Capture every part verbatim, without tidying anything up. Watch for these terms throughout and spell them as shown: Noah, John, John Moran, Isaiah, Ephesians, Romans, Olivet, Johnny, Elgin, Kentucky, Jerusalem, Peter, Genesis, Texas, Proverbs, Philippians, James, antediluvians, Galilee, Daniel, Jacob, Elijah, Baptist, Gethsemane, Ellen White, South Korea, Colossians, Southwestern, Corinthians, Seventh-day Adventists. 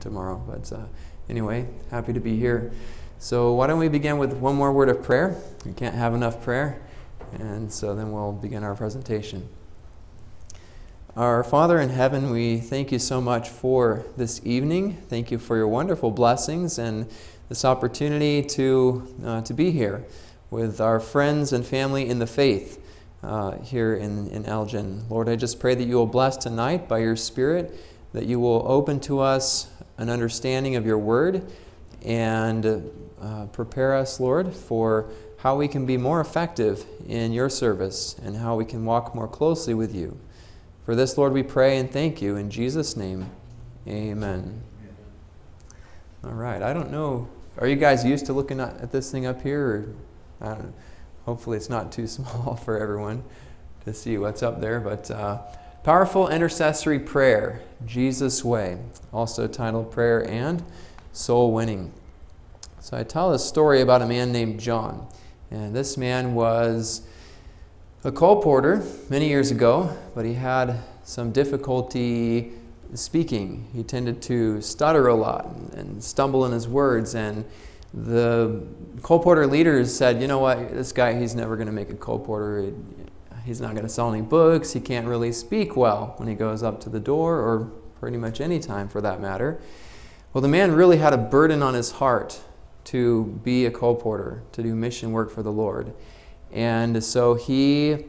tomorrow. But uh, anyway, happy to be here. So why don't we begin with one more word of prayer? We can't have enough prayer. And so then we'll begin our presentation. Our Father in heaven, we thank you so much for this evening. Thank you for your wonderful blessings and this opportunity to, uh, to be here with our friends and family in the faith uh, here in, in Elgin. Lord, I just pray that you will bless tonight by your Spirit, that you will open to us an understanding of your word and uh, prepare us, Lord, for how we can be more effective in your service and how we can walk more closely with you. For this, Lord, we pray and thank you. In Jesus' name, amen. All right, I don't know. Are you guys used to looking at this thing up here? Or, I don't know. Hopefully it's not too small for everyone to see what's up there. But uh, Powerful Intercessory Prayer, Jesus' Way, also titled Prayer and Soul Winning. So I tell a story about a man named John. And this man was a coal porter many years ago, but he had some difficulty speaking. He tended to stutter a lot and stumble in his words. And the coal porter leaders said, you know what, this guy, he's never going to make a coal porter. He's not going to sell any books. He can't really speak well when he goes up to the door, or pretty much any time for that matter. Well, the man really had a burden on his heart to be a coal porter, to do mission work for the Lord. And so he,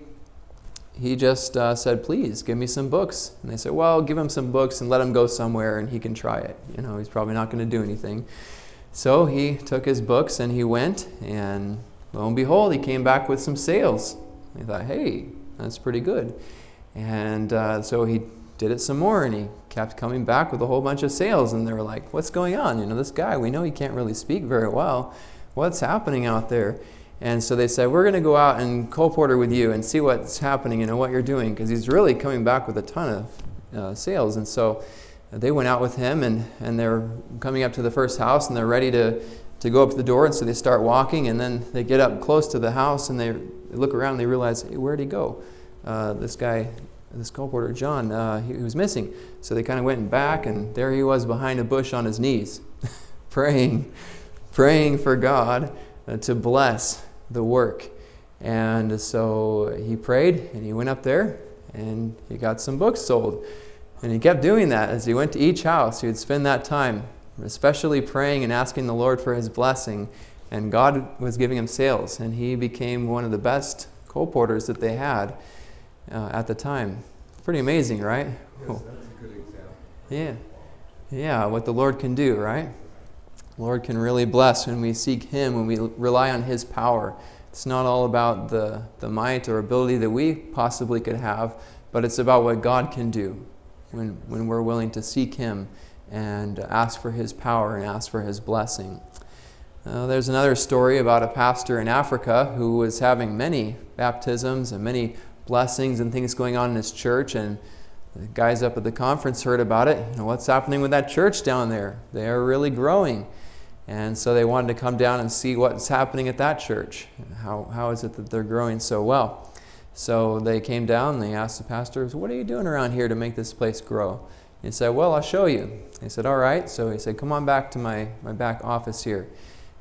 he just uh, said, please, give me some books. And they said, well, give him some books and let him go somewhere and he can try it. You know, he's probably not going to do anything. So he took his books and he went, and lo and behold, he came back with some sales. He thought, hey, that's pretty good. And uh, so he did it some more, and he kept coming back with a whole bunch of sales. And they were like, what's going on? You know, this guy, we know he can't really speak very well. What's happening out there? And so they said, we're going to go out and coal porter with you and see what's happening and what you're doing, because he's really coming back with a ton of uh, sales. And so they went out with him, and, and they're coming up to the first house, and they're ready to, to go up to the door. And so they start walking, and then they get up close to the house, and they look around, and they realize, hey, where'd he go? Uh, this guy, this coal porter, John, uh, he, he was missing. So they kind of went back, and there he was behind a bush on his knees, praying, praying for God uh, to bless the work. And so he prayed, and he went up there, and he got some books sold. And he kept doing that. As he went to each house, he would spend that time especially praying and asking the Lord for his blessing, and God was giving him sales, and he became one of the best coal porters that they had uh, at the time. Pretty amazing, right? Yes, cool. That's a good example. Yeah. Yeah, what the Lord can do, right? Lord can really bless when we seek him, when we rely on his power. It's not all about the, the might or ability that we possibly could have, but it's about what God can do when, when we're willing to seek him and ask for his power and ask for his blessing. Uh, there's another story about a pastor in Africa who was having many baptisms and many blessings and things going on in his church, and the guys up at the conference heard about it. You know, what's happening with that church down there? They are really growing. And so they wanted to come down and see what's happening at that church. How, how is it that they're growing so well? So they came down and they asked the pastors, what are you doing around here to make this place grow? He said, well, I'll show you. He said, all right. So he said, come on back to my, my back office here.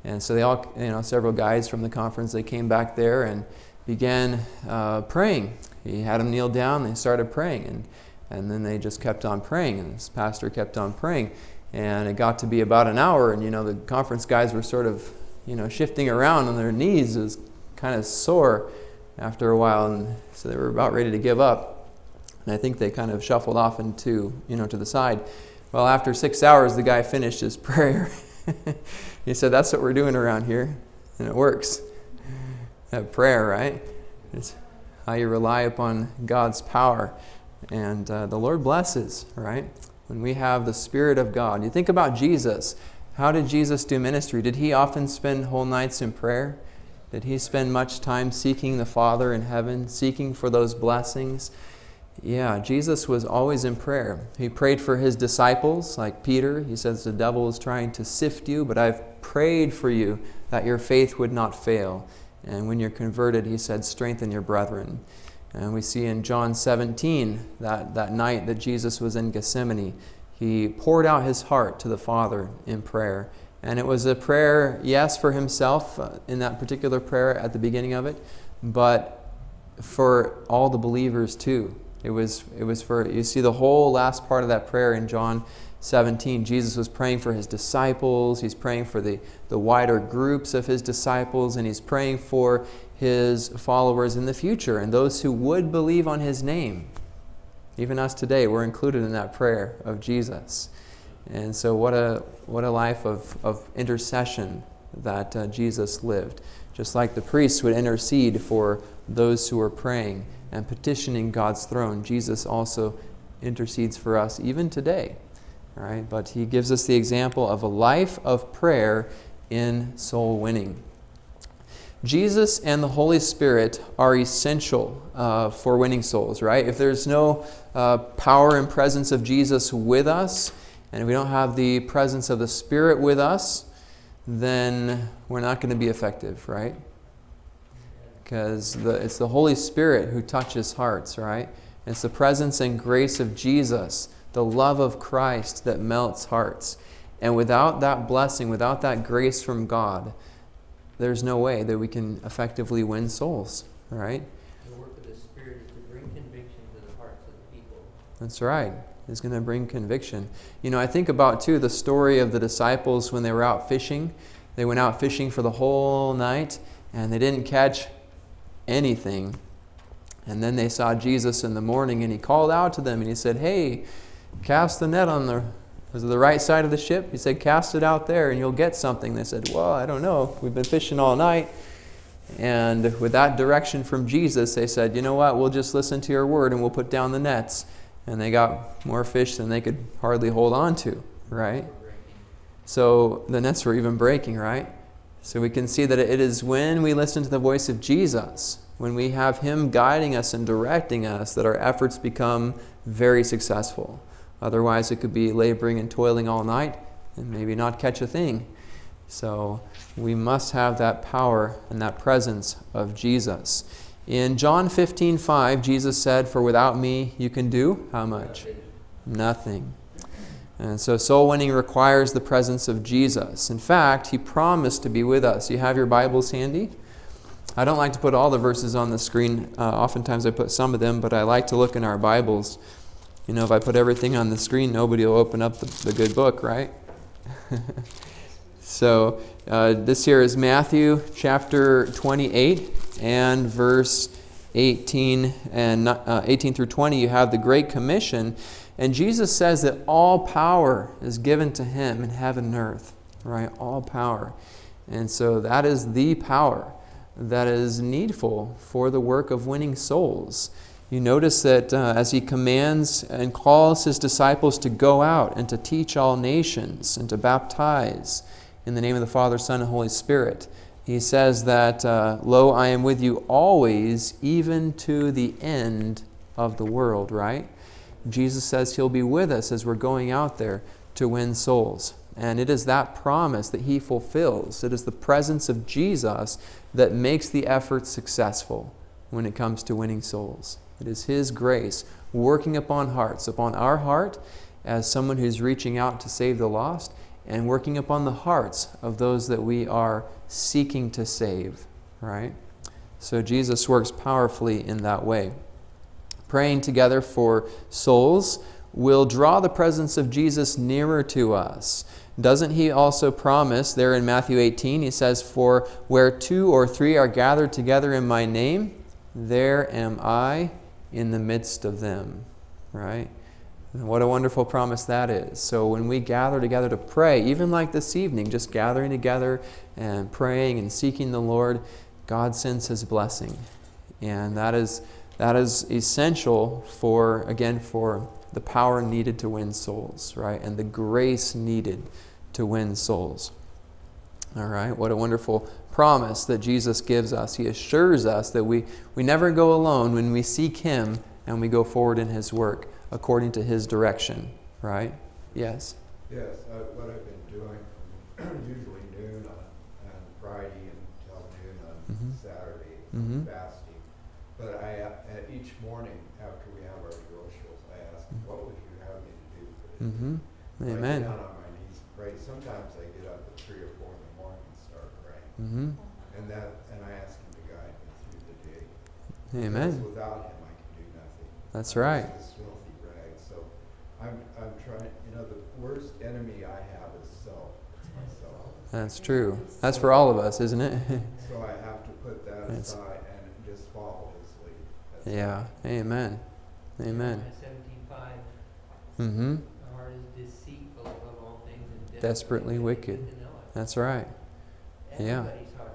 And so they all, you know, several guys from the conference, they came back there and began uh, praying. He had them kneel down. They started praying. And, and then they just kept on praying. And this pastor kept on praying. And it got to be about an hour, and, you know, the conference guys were sort of, you know, shifting around on their knees. It was kind of sore after a while, and so they were about ready to give up. And I think they kind of shuffled off into, you know, to the side. Well, after six hours, the guy finished his prayer. He said, that's what we're doing around here, and it works. That prayer, right? It's how you rely upon God's power. And uh, the Lord blesses, right? When we have the Spirit of God. You think about Jesus. How did Jesus do ministry? Did he often spend whole nights in prayer? Did he spend much time seeking the Father in heaven, seeking for those blessings? Yeah, Jesus was always in prayer. He prayed for his disciples, like Peter. He says, the devil is trying to sift you, but I've prayed for you that your faith would not fail. And when you're converted, he said, strengthen your brethren. And we see in John seventeen, that, that night that Jesus was in Gethsemane, He poured out his heart to the Father in prayer. And it was a prayer, yes, for himself in that particular prayer at the beginning of it, but for all the believers too. It was, it was for, you see the whole last part of that prayer in John seventeen. Jesus was praying for his disciples. He's praying for the, the wider groups of his disciples, and he's praying for his followers in the future and those who would believe on his name. Even us today, we're included in that prayer of Jesus. And so what a, what a life of, of intercession that uh, Jesus lived. Just like the priests would intercede for those who are praying and petitioning God's throne, Jesus also intercedes for us even today. All right? But he gives us the example of a life of prayer in soul winning. Jesus and the Holy Spirit are essential uh, for winning souls, right? If there's no uh, power and presence of Jesus with us, and if we don't have the presence of the Spirit with us, then we're not going to be effective, right? Because the, it's the Holy Spirit who touches hearts, right? It's the presence and grace of Jesus, the love of Christ that melts hearts. And without that blessing, without that grace from God, there's no way that we can effectively win souls, right? The work of the Spirit is to bring conviction to the hearts of the people. That's right. It's going to bring conviction. You know, I think about, too, the story of the disciples when they were out fishing. They went out fishing for the whole night, and they didn't catch anything. And then they saw Jesus in the morning, and he called out to them, and he said, "Hey, cast the net on the... was it the right side of the ship?" He said, "Cast it out there and you'll get something." They said, "Well, I don't know. We've been fishing all night." And with that direction from Jesus, they said, "You know what? We'll just listen to your word and we'll put down the nets." And they got more fish than they could hardly hold on to, right? So the nets were even breaking, right? So we can see that it is when we listen to the voice of Jesus, when we have him guiding us and directing us, that our efforts become very successful. Otherwise, it could be laboring and toiling all night and maybe not catch a thing. So we must have that power and that presence of Jesus. In John fifteen five, Jesus said, "For without me, you can do how much? Nothing." And so soul winning requires the presence of Jesus. In fact, he promised to be with us. You have your Bibles handy? I don't like to put all the verses on the screen. Uh, oftentimes I put some of them, but I like to look in our Bibles. You know, if I put everything on the screen, nobody will open up the, the good book, right? So uh, this here is Matthew chapter twenty-eight and verse eighteen and uh, eighteen through twenty. You have the Great Commission, and Jesus says that all power is given to him in heaven and earth, right? All power, and so that is the power that is needful for the work of winning souls. You notice that uh, as he commands and calls his disciples to go out and to teach all nations and to baptize in the name of the Father, Son, and Holy Spirit, he says that, uh, "Lo, I am with you always, even to the end of the world," right? Jesus says he'll be with us as we're going out there to win souls. And it is that promise that he fulfills. It is the presence of Jesus that makes the effort successful when it comes to winning souls. It is his grace working upon hearts, upon our heart as someone who's reaching out to save the lost, and working upon the hearts of those that we are seeking to save, right? So Jesus works powerfully in that way. Praying together for souls will draw the presence of Jesus nearer to us. Doesn't he also promise there in Matthew eighteen, he says, "For where two or three are gathered together in my name, there am I in the midst of them," right? And what a wonderful promise that is. So when we gather together to pray, even like this evening, just gathering together and praying and seeking the Lord, God sends his blessing. And that is, that is essential for, again, for the power needed to win souls, right? And the grace needed to win souls. All right, what a wonderful promise that Jesus gives us. He assures us that we, we never go alone when we seek him and we go forward in his work according to his direction, right? Yes? Yes, uh, what I've been doing from usually noon on, on Friday until noon on mm-hmm. Saturday, mm-hmm. fasting. But I, at each morning after we have our devotionals, I ask, "What would you have me to do for this?" Mm-hmm. Amen. I get out on my knees and pray. Sometimes I get up at three or four in the morning and start praying. Mm-hmm. And that, and I ask Him to guide me through the day. Amen. Because without Him, I can do nothing. That's I'm right. Just this filthy rag. So I'm, I'm trying. You know, the worst enemy I have is self. It's myself. That's true. That's for all of us, isn't it? So I have to put that it's, aside and just follow His lead. That's yeah. Right. Amen. Amen. seventeen five. Mm-hmm. The heart is deceitful above all things and desperately, desperately wicked. That's right. Everybody's yeah. Heart.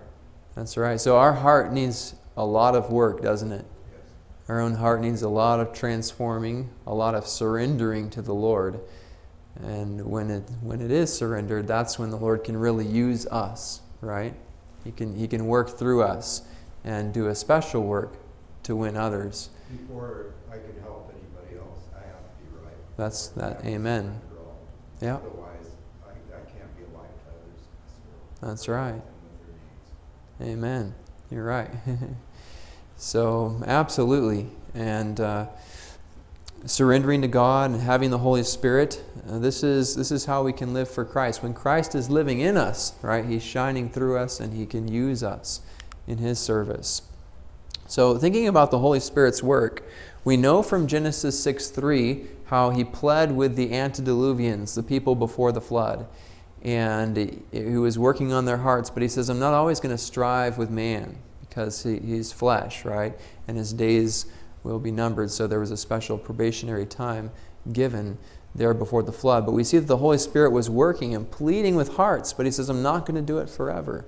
That's right. So our heart needs a lot of work, doesn't it? Yes. Our own heart needs a lot of transforming, a lot of surrendering to the Lord. And when it when it is surrendered, that's when the Lord can really use us, right? He can he can work through us and do a special work to win others. Before I can help anybody else, I have to be right. That's that. Amen. Yeah. Otherwise, I, I can't be a light to others. So that's right. Amen. You're right. So absolutely, and uh, surrendering to God and having the Holy Spirit. Uh, this is this is how we can live for Christ. When Christ is living in us, right? He's shining through us, and He can use us in His service. So thinking about the Holy Spirit's work, we know from Genesis six three how He pled with the antediluvians, the people before the flood, and He was working on their hearts. But He says, I'm not always going to strive with man because he, he's flesh, right? And his days will be numbered. So there was a special probationary time given there before the flood. But we see that the Holy Spirit was working and pleading with hearts. But He says, I'm not going to do it forever.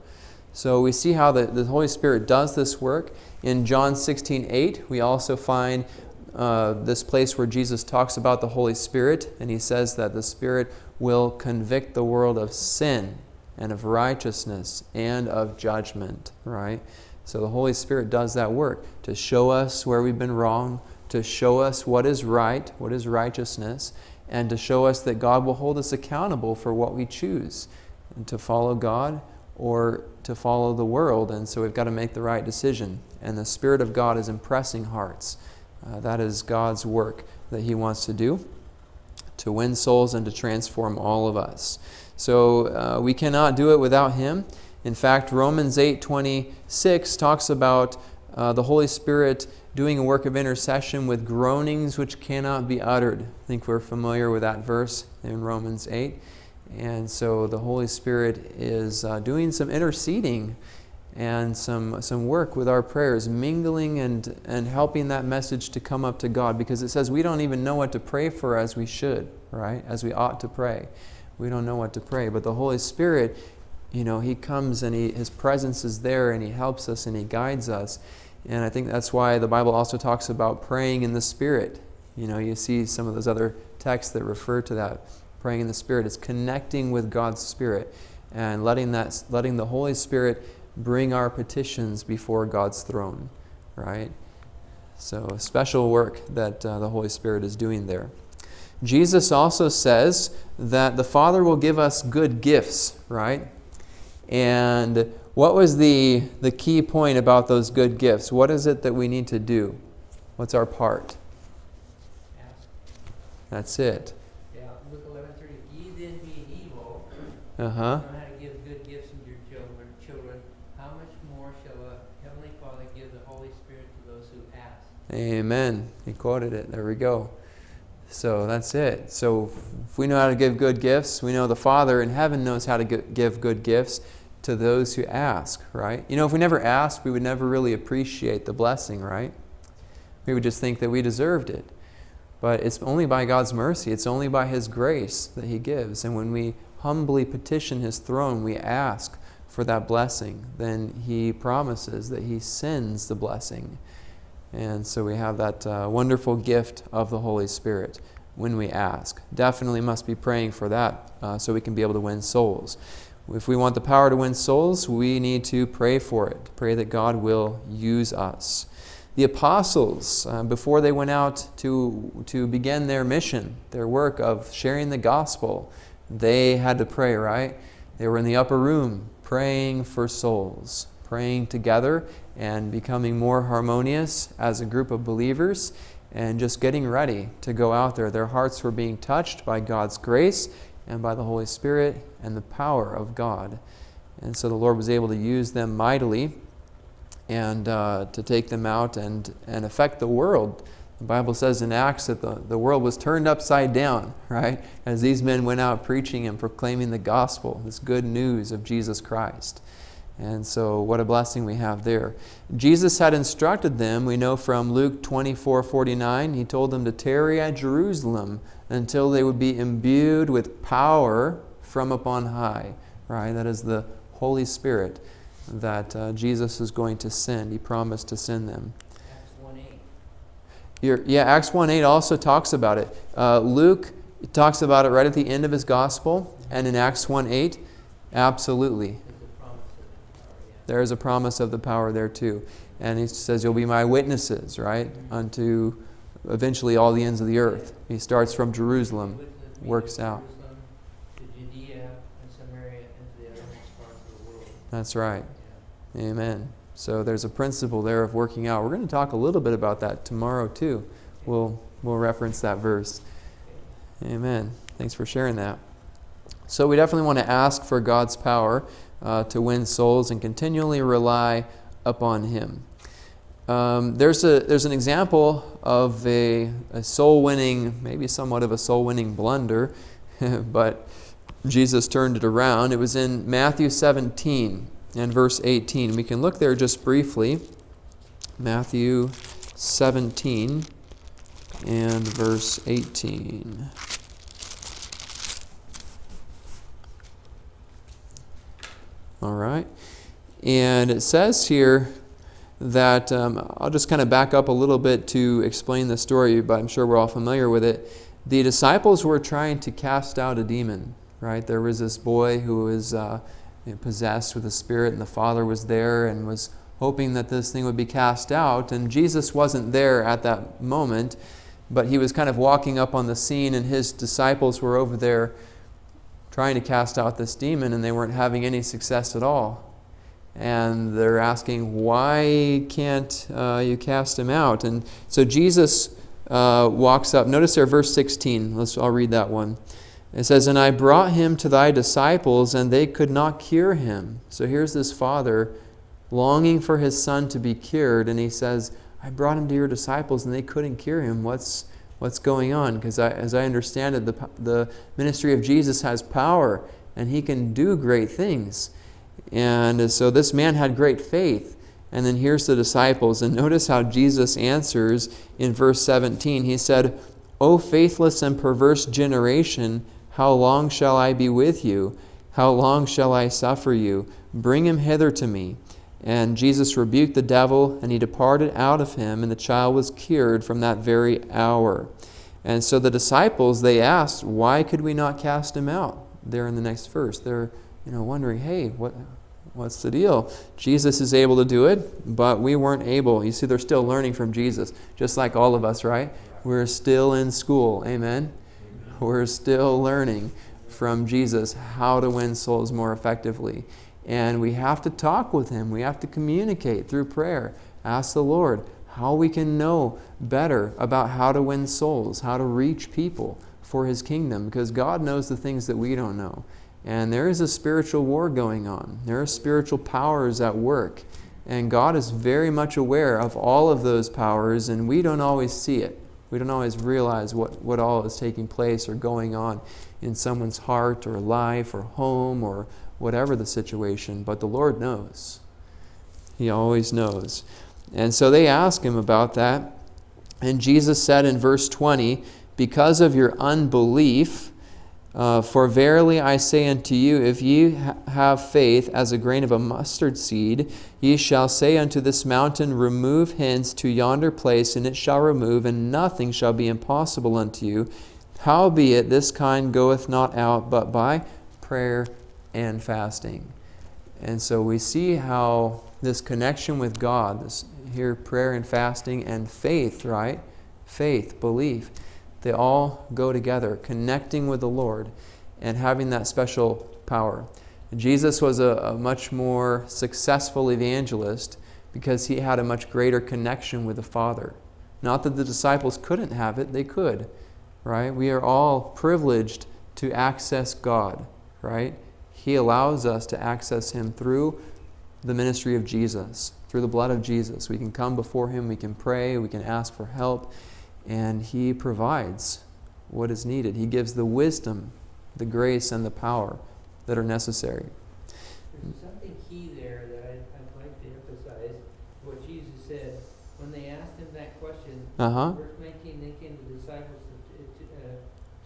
So we see how the, the Holy Spirit does this work. In John sixteen eight, we also find uh, this place where Jesus talks about the Holy Spirit, and He says that the Spirit will convict the world of sin and of righteousness and of judgment, right? So the Holy Spirit does that work to show us where we've been wrong, to show us what is right, what is righteousness, and to show us that God will hold us accountable for what we choose, and to follow God or to follow the world, and so we've got to make the right decision. And the Spirit of God is impressing hearts. Uh, that is God's work that He wants to do, to win souls and to transform all of us. So uh, we cannot do it without Him. In fact, Romans eight twenty-six talks about uh, the Holy Spirit doing a work of intercession with groanings which cannot be uttered. I think we're familiar with that verse in Romans eight. And so the Holy Spirit is uh, doing some interceding and some some work with our prayers, mingling and, and helping that message to come up to God, because it says we don't even know what to pray for as we should, right? As we ought to pray. We don't know what to pray. But the Holy Spirit, you know, He comes and he, His presence is there, and He helps us and He guides us. And I think that's why the Bible also talks about praying in the Spirit. You know, you see some of those other texts that refer to that. Praying in the Spirit is connecting with God's Spirit and letting that, letting the Holy Spirit bring our petitions before God's throne, right? So a special work that uh, the Holy Spirit is doing there. Jesus also says that the Father will give us good gifts, right? And what was the, the key point about those good gifts? What is it that we need to do? What's our part? That's it. Uh-huh. You know how to give good gifts to your children, children. How much more shall a Heavenly Father give the Holy Spirit to those who ask? Amen. He quoted it. There we go. So that's it. So if we know how to give good gifts, we know the Father in heaven knows how to give good gifts to those who ask, right? You know, if we never asked, we would never really appreciate the blessing, right? We would just think that we deserved it. But it's only by God's mercy. It's only by His grace that He gives. And when we humbly petition His throne, we ask for that blessing, then He promises that He sends the blessing. And so we have that uh, wonderful gift of the Holy Spirit when we ask. Definitely must be praying for that uh, so we can be able to win souls. If we want the power to win souls, we need to pray for it. Pray that God will use us. The apostles, uh, before they went out to, to begin their mission, their work of sharing the gospel, they had to pray, right? They were in the upper room praying for souls, praying together and becoming more harmonious as a group of believers. and just getting ready to go out there. Their hearts were being touched by God's grace and by the Holy Spirit and the power of God. And so the Lord was able to use them mightily and uh, to take them out and, and affect the world. The Bible says in Acts that the, the world was turned upside down, right? As these men went out preaching and proclaiming the gospel, this good news of Jesus Christ. And so what a blessing we have there. Jesus had instructed them, we know from Luke twenty-four forty-nine, he told them to tarry at Jerusalem until they would be imbued with power from upon high, right? That is the Holy Spirit that uh, Jesus is going to send. He promised to send them. Acts one eight. Yeah, Acts one eight also talks about it. Uh, Luke talks about it right at the end of his gospel, and in Acts one eight, absolutely. There is a promise of the power there too. And he says, you'll be my witnesses, right? Unto eventually all the ends of the earth. He starts from Jerusalem, works out. That's right. Amen. So there's a principle there of working out. We're going to talk a little bit about that tomorrow too. We'll, we'll reference that verse. Amen. Thanks for sharing that. So we definitely want to ask for God's power Uh, to win souls and continually rely upon Him. Um, there's, a, there's an example of a, a soul-winning, maybe somewhat of a soul-winning blunder, but Jesus turned it around. It was in Matthew seventeen and verse eighteen. We can look there just briefly. Matthew seventeen and verse eighteen. All right. And it says here that, um, I'll just kind of back up a little bit to explain the story, but I'm sure we're all familiar with it. The disciples were trying to cast out a demon, right? There was this boy who was uh, possessed with a spirit, and the father was there and was hoping that this thing would be cast out. And Jesus wasn't there at that moment, but he was kind of walking up on the scene, and his disciples were over there trying to cast out this demon, and they weren't having any success at all. And they're asking, why can't uh, you cast him out? And so Jesus uh, walks up. Notice there, verse sixteen. Let's, I'll read that one. It says, and I brought him to thy disciples, and they could not cure him. So here's this father longing for his son to be cured, and he says, I brought him to your disciples, and they couldn't cure him. What's What's going on? Because as I understand it, the, the ministry of Jesus has power, and he can do great things. And so this man had great faith. And then here's the disciples. And notice how Jesus answers in verse seventeen. He said, O faithless and perverse generation, how long shall I be with you? How long shall I suffer you? Bring him hither to me. And Jesus rebuked the devil, and he departed out of him, and the child was cured from that very hour. And so the disciples, they asked, why could we not cast him out? There in the next verse. They're, you know, wondering, hey, what, what's the deal? Jesus is able to do it, but we weren't able. You see, they're still learning from Jesus, just like all of us, right? We're still in school, amen? Amen. We're still learning from Jesus how to win souls more effectively. And we have to talk with Him. We have to communicate through prayer. Ask the Lord how we can know better about how to win souls, how to reach people for His kingdom. Because God knows the things that we don't know. And there is a spiritual war going on. There are spiritual powers at work. And God is very much aware of all of those powers, and we don't always see it. We don't always realize what, what all is taking place or going on in someone's heart or life or home or whatever the situation, but the Lord knows. He always knows. And so they ask him about that. And Jesus said in verse twenty, because of your unbelief, uh, for verily I say unto you, if ye ha have faith as a grain of a mustard seed, ye shall say unto this mountain, remove hence to yonder place, and it shall remove, and nothing shall be impossible unto you. Howbeit this kind goeth not out, but by prayer and fasting. And so we see how this connection with God, this here prayer and fasting and faith, right? Faith, belief, they all go together, connecting with the Lord and having that special power. Jesus was a, a much more successful evangelist because he had a much greater connection with the Father. Not that the disciples couldn't have it, they could, right? We are all privileged to access God, right? He allows us to access Him through the ministry of Jesus, through the blood of Jesus. We can come before Him, we can pray, we can ask for help, and He provides what is needed. He gives the wisdom, the grace, and the power that are necessary. There's something key there that I'd, I'd like to emphasize, what Jesus said. When they asked Him that question, uh-huh. verse nineteen, they came to the disciples to, to, uh,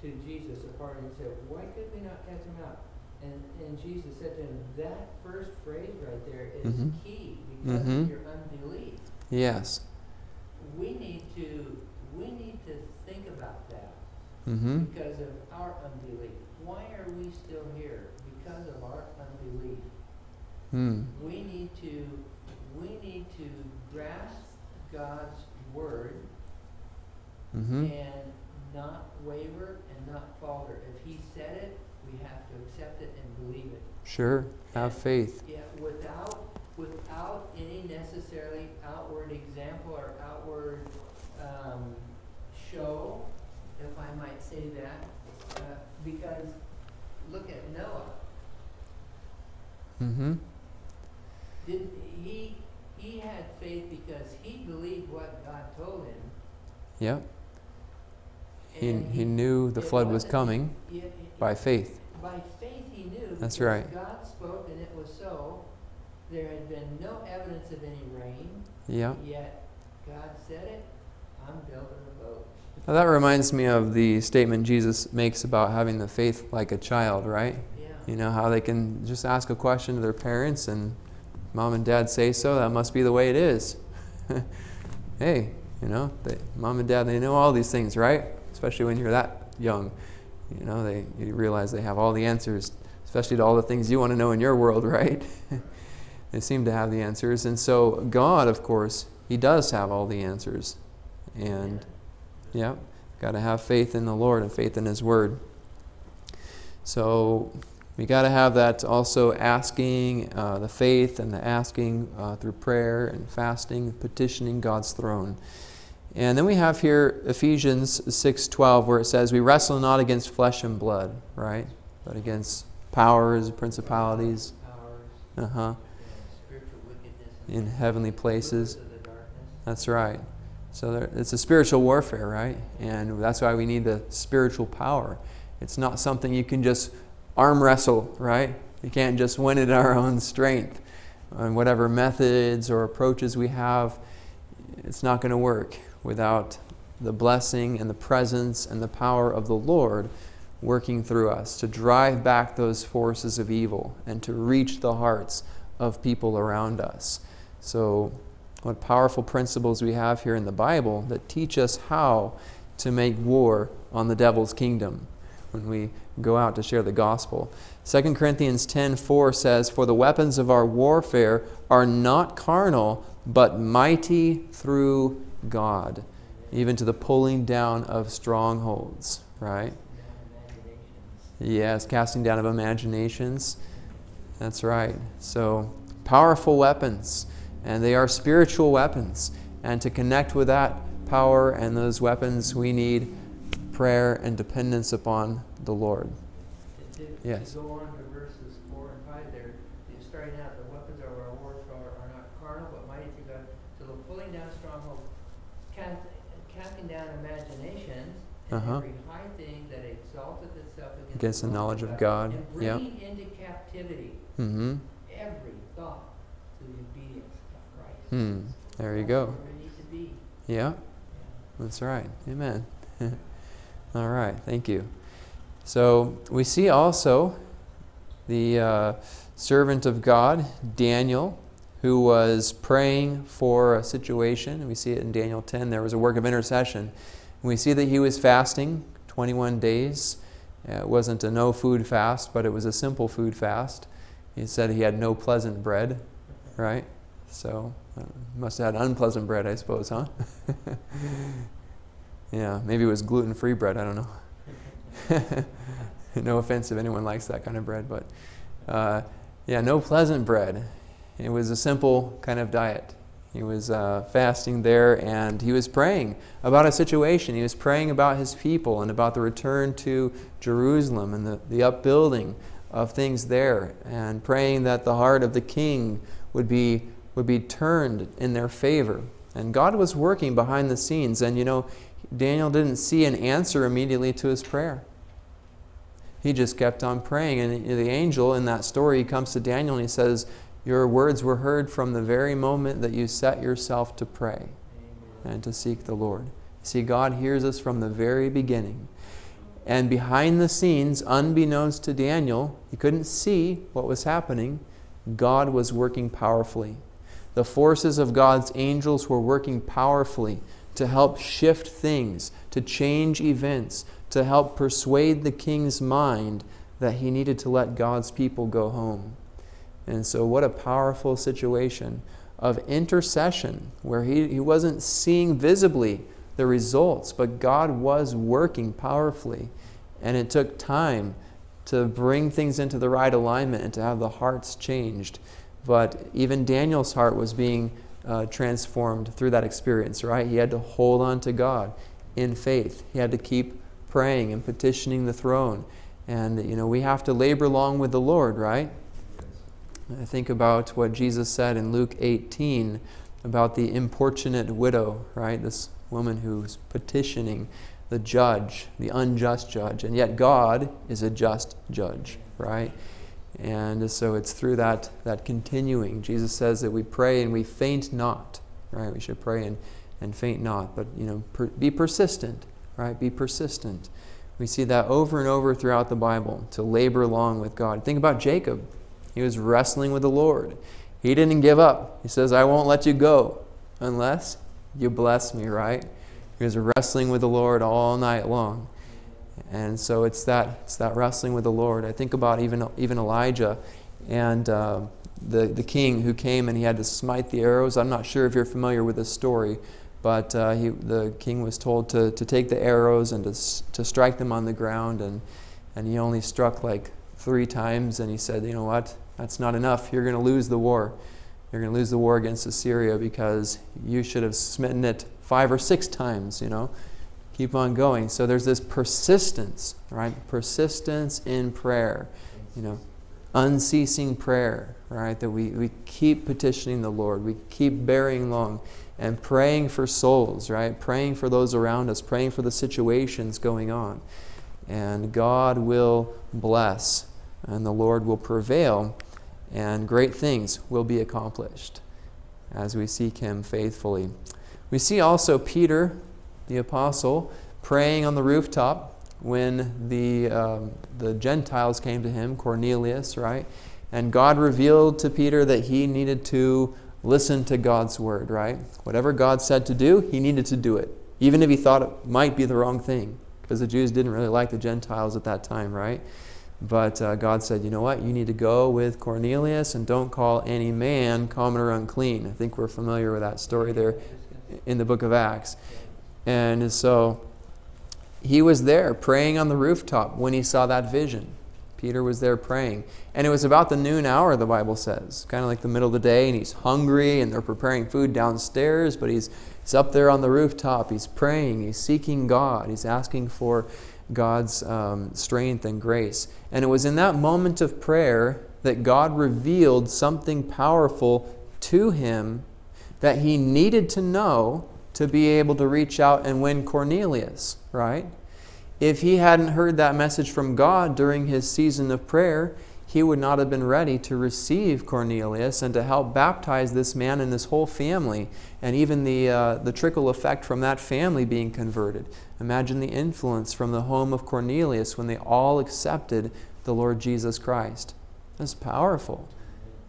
to Jesus apart and said, "Why could we not cast him out?" And, and Jesus said to him, that first phrase right there is mm-hmm. key because mm-hmm. of your unbelief. Yes. We need to, we need to think about that mm-hmm. because of our unbelief. Why are we still here? Because of our unbelief. Mm. We need to, we need to grasp God's Word mm-hmm. and not waver and not falter. If He said it, we have to accept it and believe it. Sure. Have and, faith. Yeah, without without any necessarily outward example or outward um, show, if I might say that, uh, because look at Noah. Mm-hmm. Did he... He had faith because he believed what God told him. Yep. He, he, he knew the flood was coming he, it, it, by faith. By faith he knew. That's right. God spoke and it was so. There had been no evidence of any rain. Yep. Yet God said it, I'm building a boat. Now that reminds me of the statement Jesus makes about having the faith like a child, right? Yeah. You know, how they can just ask a question to their parents and Mom and Dad say so, that must be the way it is. Hey, you know, they, Mom and Dad, they know all these things, right? Especially when you're that young. You know, they you realize they have all the answers, especially to all the things you want to know in your world, right? They seem to have the answers. And so God, of course, He does have all the answers. And, yeah, got to have faith in the Lord and faith in His Word. So... we got to have that also asking, uh, the faith and the asking uh, through prayer and fasting, petitioning God's throne. And then we have here Ephesians six twelve where it says, we wrestle not against flesh and blood, right? But against powers, principalities, uh-huh, in heavenly places. That's right. So there, it's a spiritual warfare, right? And that's why we need the spiritual power. It's not something you can just... arm wrestle, right? We can't just win it in our own strength. And whatever methods or approaches we have, it's not going to work without the blessing and the presence and the power of the Lord working through us to drive back those forces of evil and to reach the hearts of people around us. So what powerful principles we have here in the Bible that teach us how to make war on the devil's kingdom when we go out to share the gospel. Second Corinthians ten four says, for the weapons of our warfare are not carnal, but mighty through God, even to the pulling down of strongholds, right? Yes, casting down of imaginations. That's right. So, powerful weapons, and they are spiritual weapons. And to connect with that power and those weapons, we need prayer and dependence upon the Lord. To, to, yes. To go on to verses four and five there, starting out, the weapons of our warfare are not carnal, but mighty to God, to the pulling down strongholds, cast, casting down imaginations, and uh-huh. every high thing that exalteth itself against, against the knowledge of God, God. And bringing yep. into captivity mm-hmm. every thought to the obedience of Christ. Hmm. There you go. Where we need to be. Yeah. yeah. That's right. Amen. All right, thank you. So we see also the uh, servant of God, Daniel, who was praying for a situation. We see it in Daniel ten. There was a work of intercession. And we see that he was fasting twenty-one days. It wasn't a no-food fast, but it was a simple food fast. He said he had no pleasant bread, right? So must have had unpleasant bread, I suppose, huh? Yeah, maybe it was gluten-free bread, I don't know. No offense if anyone likes that kind of bread, but uh, yeah, no pleasant bread. It was a simple kind of diet. He was uh, fasting there, and he was praying about a situation. He was praying about his people and about the return to Jerusalem and the, the upbuilding of things there, and praying that the heart of the king would be, would be turned in their favor. And God was working behind the scenes, and you know, Daniel didn't see an answer immediately to his prayer. He just kept on praying, and the angel in that story comes to Daniel and he says, "Your words were heard from the very moment that you set yourself to pray and to seek the Lord." See, God hears us from the very beginning. And behind the scenes, unbeknownst to Daniel, he couldn't see what was happening. God was working powerfully. The forces of God's angels were working powerfully to help shift things, to change events, to help persuade the king's mind that he needed to let God's people go home. And so what a powerful situation of intercession, where he, he wasn't seeing visibly the results, but God was working powerfully. And it took time to bring things into the right alignment and to have the hearts changed. But even Daniel's heart was being uh, transformed through that experience, right? He had to hold on to God in faith. He had to keep praying and petitioning the throne. And, you know, we have to labor long with the Lord, right? I think about what Jesus said in Luke eighteen about the importunate widow, right? This woman who's petitioning the judge, the unjust judge. And yet God is a just judge, right? And so it's through that, that continuing. Jesus says that we pray and we faint not, right? We should pray and, and faint not. But, you know, per, be persistent, right? Be persistent. We see that over and over throughout the Bible, to labor long with God. Think about Jacob. He was wrestling with the Lord. He didn't give up. He says, "I won't let you go unless you bless me," right? He was wrestling with the Lord all night long. And so it's that, it's that wrestling with the Lord. I think about even, even Elijah and uh, the, the king who came and he had to smite the arrows. I'm not sure if you're familiar with this story, but uh, he, the king was told to, to take the arrows and to, to strike them on the ground. And, and he only struck like three times. And he said, "You know what? That's not enough. You're going to lose the war. You're going to lose the war against Assyria because you should have smitten it five or six times, you know. Keep on going." So there's this persistence, right? Persistence in prayer, you know, unceasing prayer, right? That we, we keep petitioning the Lord. We keep bearing long and praying for souls, right? Praying for those around us, praying for the situations going on. And God will bless and the Lord will prevail, and great things will be accomplished as we seek Him faithfully. We see also Peter, the apostle, praying on the rooftop when the, um, the Gentiles came to him, Cornelius, right? And God revealed to Peter that he needed to listen to God's word, right? Whatever God said to do, he needed to do it, even if he thought it might be the wrong thing, because the Jews didn't really like the Gentiles at that time, right? But uh, God said, "You know what? You need to go with Cornelius and don't call any man common or unclean." I think we're familiar with that story there in the book of Acts. And so he was there praying on the rooftop when he saw that vision. Peter was there praying. And it was about the noon hour, the Bible says, kind of like the middle of the day, and he's hungry and they're preparing food downstairs, but he's, he's up there on the rooftop. He's praying. He's seeking God. He's asking for God's um, strength and grace. And it was in that moment of prayer that God revealed something powerful to him that he needed to know to be able to reach out and win Cornelius, right? If he hadn't heard that message from God during his season of prayer, he would not have been ready to receive Cornelius and to help baptize this man and this whole family, and even the, uh, the trickle effect from that family being converted. Imagine the influence from the home of Cornelius when they all accepted the Lord Jesus Christ. That's powerful.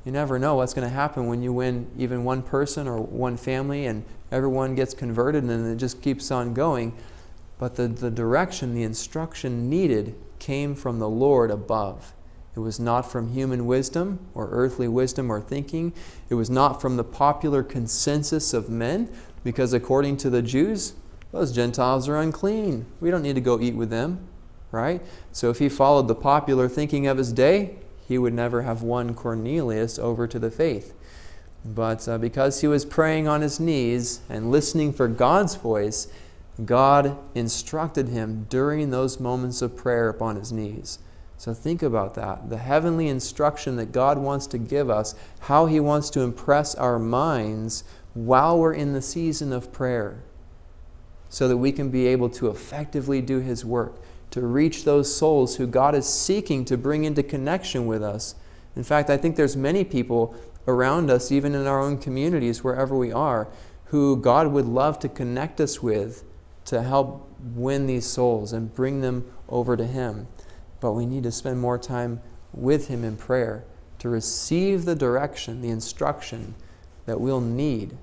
You never know what's going to happen when you win even one person or one family and everyone gets converted, and then it just keeps on going. But the, the direction, the instruction needed came from the Lord above. It was not from human wisdom or earthly wisdom or thinking. It was not from the popular consensus of men, because according to the Jews, those Gentiles are unclean. We don't need to go eat with them, right? So if he followed the popular thinking of his day, he would never have won Cornelius over to the faith. But uh, because he was praying on his knees and listening for God's voice, God instructed him during those moments of prayer upon his knees. So think about that. The heavenly instruction that God wants to give us, how he wants to impress our minds while we're in the season of prayer, so that we can be able to effectively do his work, to reach those souls who God is seeking to bring into connection with us. In fact, I think there's many people around us, even in our own communities, wherever we are, who God would love to connect us with to help win these souls and bring them over to him. But we need to spend more time with him in prayer to receive the direction, the instruction that we'll need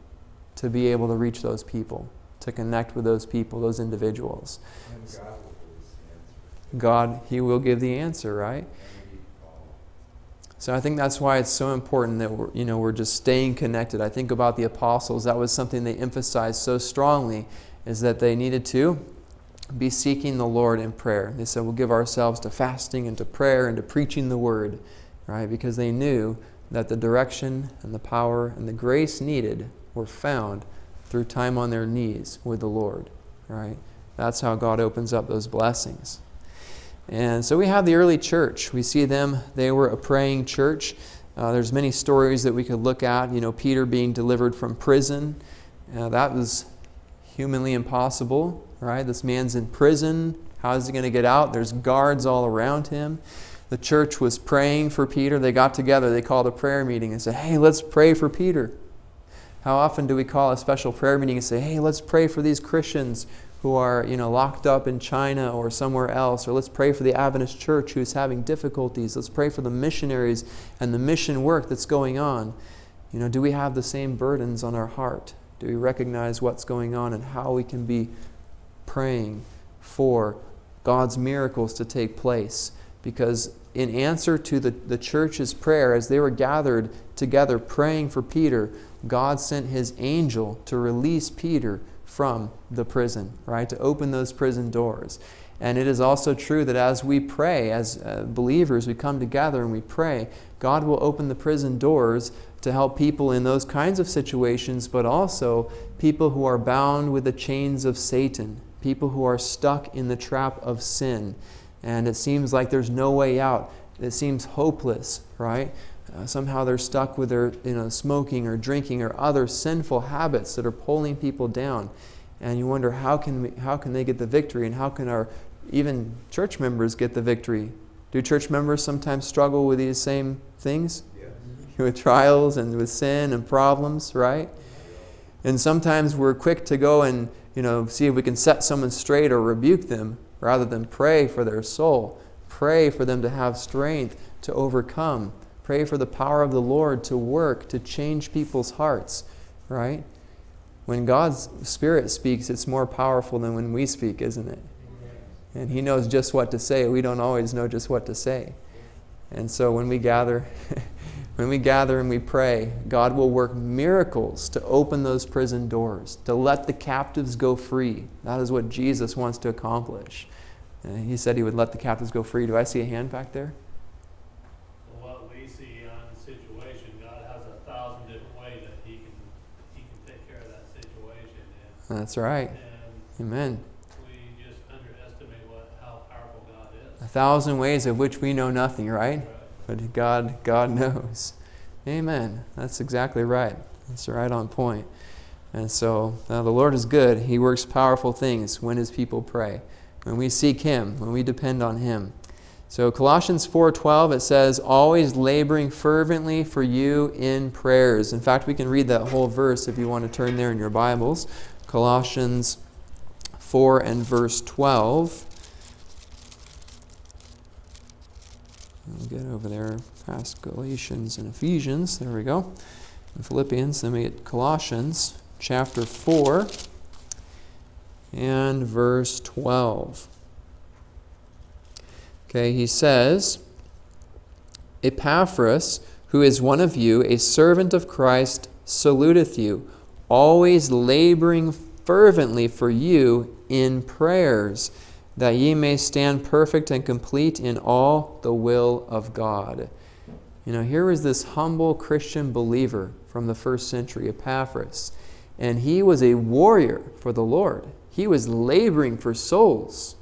to be able to reach those people, to connect with those people, those individuals. And God will give us the answer. God, he will give the answer, right? So I think that's why it's so important that we're, you know, we're just staying connected. I think about the apostles. That was something they emphasized so strongly, is that they needed to be seeking the Lord in prayer. They said, we'll give ourselves to fasting and to prayer and to preaching the word, right? Because they knew that the direction and the power and the grace needed were found through time on their knees with the Lord, right? That's how God opens up those blessings. And so we have the early church. We see them, they were a praying church. Uh, there's many stories that we could look at. You know, Peter being delivered from prison. Uh, that was humanly impossible, right? This man's in prison. How is he going to get out? There's guards all around him. The church was praying for Peter. They got together. They called a prayer meeting and said, hey, let's pray for Peter. How often do we call a special prayer meeting and say, hey, let's pray for these Christians who are, you know, locked up in China or somewhere else, or let's pray for the Adventist church who's having difficulties, let's pray for the missionaries and the mission work that's going on. You know, do we have the same burdens on our heart? Do we recognize what's going on and how we can be praying for God's miracles to take place? Because in answer to the, the church's prayer, as they were gathered together praying for Peter, God sent his angel to release Peter from the prison, right? To open those prison doors. And it is also true that as we pray, as uh, believers, we come together and we pray, God will open the prison doors to help people in those kinds of situations, but also people who are bound with the chains of Satan, people who are stuck in the trap of sin. And it seems like there's no way out. It seems hopeless, right? Uh, somehow they're stuck with their, you know, smoking or drinking or other sinful habits that are pulling people down. And you wonder, how can we, how can they get the victory? And how can our even church members get the victory? Do church members sometimes struggle with these same things? Yes. With trials and with sin and problems, right? And sometimes we're quick to go and, you know, see if we can set someone straight or rebuke them, rather than pray for their soul. Pray for them to have strength to overcome. Pray for the power of the Lord to work, to change people's hearts, right? When God's Spirit speaks, it's more powerful than when we speak, isn't it? And He knows just what to say. We don't always know just what to say. And so when we gather, when we gather and we pray, God will work miracles to open those prison doors, to let the captives go free. That is what Jesus wants to accomplish. And He said He would let the captives go free. Do I see a hand back there? That's right. And amen. We just underestimate what, how powerful God is. A thousand ways of which we know nothing, right? Right. But God, God knows. Amen. That's exactly right. That's right on point. And so uh, the Lord is good. He works powerful things when His people pray, when we seek Him, when we depend on Him. So Colossians four twelve, it says, always laboring fervently for you in prayers. In fact, we can read that whole verse if you want to turn there in your Bibles. Colossians four and verse twelve. We'll get over there past Galatians and Ephesians. There we go. And Philippians. Then we get Colossians chapter four and verse twelve. Okay, he says, Epaphras, who is one of you, a servant of Christ, saluteth you, always laboring fervently for you in prayers, that ye may stand perfect and complete in all the will of God. You know, here was this humble Christian believer from the first century, Epaphras, and he was a warrior for the Lord. He was laboring for souls.